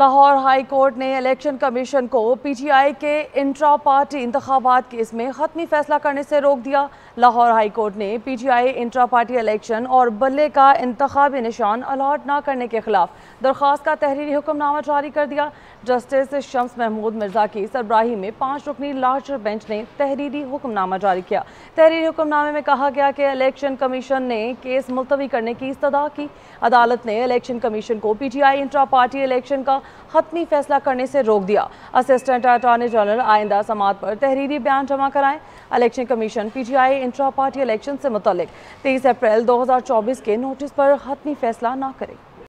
Lahore high court ने election commission को PTI के इंट्रा पार्टी इंतखाबात केस में ख़त्मी फैसला करने से रोक दिया। लाहौर हाईकोर्ट ने PTI इंट्रा पार्टी इलेक्शन और बल्ले का इंतखाबी निशान अलाट ना करने के खिलाफ दरख्वास्त का तहरीरी हुक्मनामा जारी कर दिया। जस्टिस शम्स महमूद मिर्ज़ा की सरबराही में 5 रुकनी लार्जर बेंच ने तहरीरी हुक्मनामा जारी किया। तहरीरी हुक्मनामे में कहा गया कि इलेक्शन कमीशन ने केस मुलतवी करने की इस्तदा की। अदालत ने इलेक्शन कमीशन को PTI इंट्रा पार्टी इलेक्शन का हतमी फैसला करने से रोक दिया। असट्टेंट अटॉनी जनरल आइंदा समात पर तहरीरी बयान जमा कराएं। Election commission PTI intra party election से मुतलिक 23 अप्रैल 2024 के नोटिस पर हतमी फैसला ना करे।